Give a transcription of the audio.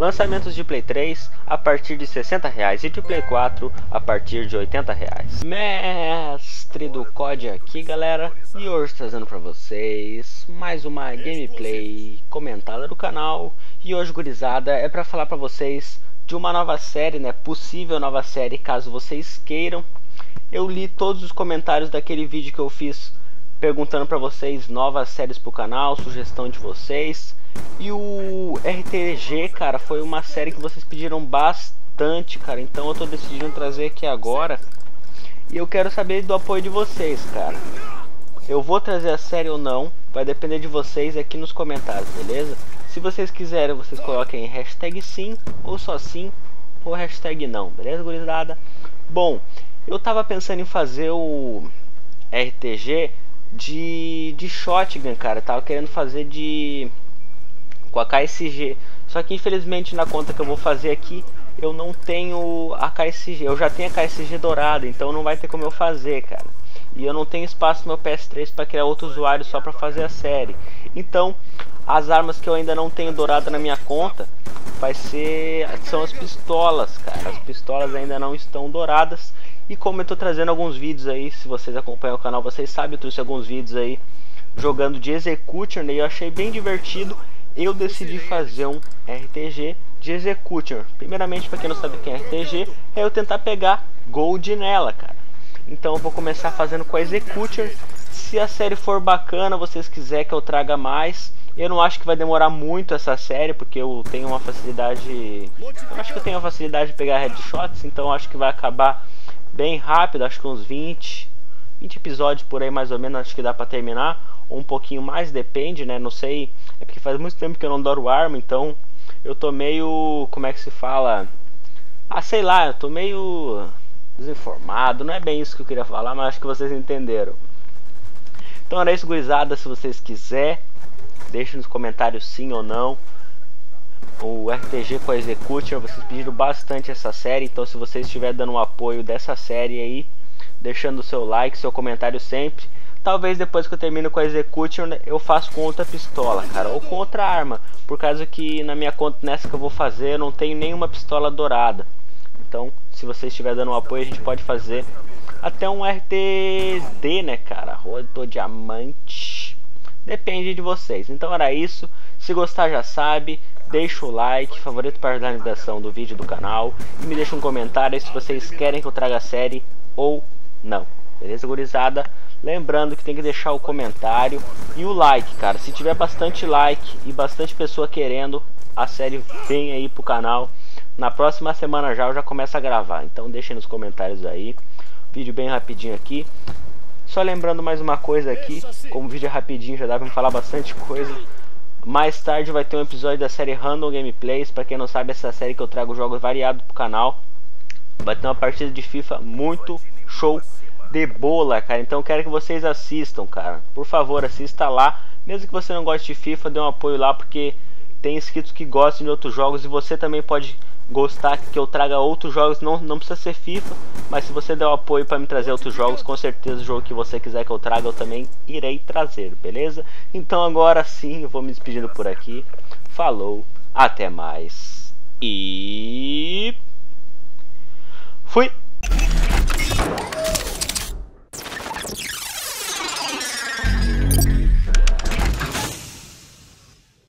Lançamentos de Play 3 a partir de R$ 60,00 e de Play 4 a partir de R$ 80,00. Mestre do COD aqui, galera, e hoje trazendo pra vocês mais uma gameplay comentada do canal. E hoje, gurizada, é pra falar pra vocês de uma nova série, né? Possível nova série, caso vocês queiram. Eu li todos os comentários daquele vídeo que eu fiz perguntando pra vocês novas séries pro canal, sugestão de vocês. E o RTG, cara, foi uma série que vocês pediram bastante, cara. Então eu tô decidindo trazer aqui agora. E eu quero saber do apoio de vocês, cara. Eu vou trazer a série ou não, vai depender de vocês aqui nos comentários, beleza? Se vocês quiserem, vocês coloquem hashtag sim, ou só sim, ou hashtag não, beleza, gurizada? Bom, eu tava pensando em fazer o RTG de shotgun, cara. Eu tava querendo fazer de... com a KSG, só que infelizmente na conta que eu vou fazer aqui eu não tenho a KSG, eu já tenho a KSG dourada, então não vai ter como eu fazer, cara. E eu não tenho espaço no meu PS3 para criar outro usuário só para fazer a série. Então as armas que eu ainda não tenho dourada na minha conta vai ser, são as pistolas, cara. As pistolas ainda não estão douradas. E como eu tô trazendo alguns vídeos aí, se vocês acompanham o canal vocês sabem, eu trouxe alguns vídeos aí jogando de Execution, né? E eu achei bem divertido. Eu decidi fazer um RTG de Execution. Primeiramente, para quem não sabe quem é RTG, é eu tentar pegar Gold nela, cara. Então eu vou começar fazendo com a Execution. Se a série for bacana, vocês quiserem que eu traga mais. Eu não acho que vai demorar muito essa série, porque eu tenho uma facilidade... eu acho que eu tenho a facilidade de pegar headshots, então eu acho que vai acabar bem rápido. Acho que uns 20 episódios por aí, mais ou menos, acho que dá pra terminar. Ou um pouquinho mais, depende, né? Não sei. É porque faz muito tempo que eu não douro arma, então eu tô meio... como é que se fala? Ah, sei lá, eu tô meio desinformado. Não é bem isso que eu queria falar, mas acho que vocês entenderam. Então era isso, gurizada. Se vocês quiserem, deixem nos comentários sim ou não. O RTG com a Execution, vocês pediram bastante essa série. Então se vocês estiverem dando um apoio dessa série aí, deixando o seu like, seu comentário sempre. Talvez depois que eu termino com a Execution eu faço com outra pistola, cara, ou com outra arma, por causa que na minha conta, nessa que eu vou fazer, eu não tenho nenhuma pistola dourada. Então se você estiver dando um apoio, a gente pode fazer até um RTD, né, cara, rodo diamante, depende de vocês. Então era isso, se gostar já sabe, deixa o like, favorito para ajudar na divulgação do vídeo do canal, e me deixa um comentário se vocês querem que eu traga a série ou não, beleza, gurizada? Lembrando que tem que deixar o comentário e o like, cara. Se tiver bastante like e bastante pessoa querendo, a série vem aí pro canal. Na próxima semana já eu já começo a gravar, então deixem nos comentários aí. Vídeo bem rapidinho aqui. Só lembrando mais uma coisa aqui, como o vídeo é rapidinho já dá pra me falar bastante coisa. Mais tarde vai ter um episódio da série Random Gameplays. Pra quem não sabe, essa série que eu trago jogos variados pro canal. Vai ter uma partida de FIFA muito show de bola, cara, então quero que vocês assistam, cara, por favor, assista lá, mesmo que você não goste de FIFA, dê um apoio lá, porque tem inscritos que gostam de outros jogos, e você também pode gostar que eu traga outros jogos, não precisa ser FIFA, mas se você der um apoio para me trazer outros jogos, com certeza o jogo que você quiser que eu traga, eu também irei trazer, beleza? Então agora sim, eu vou me despedindo por aqui, falou, até mais, e... fui!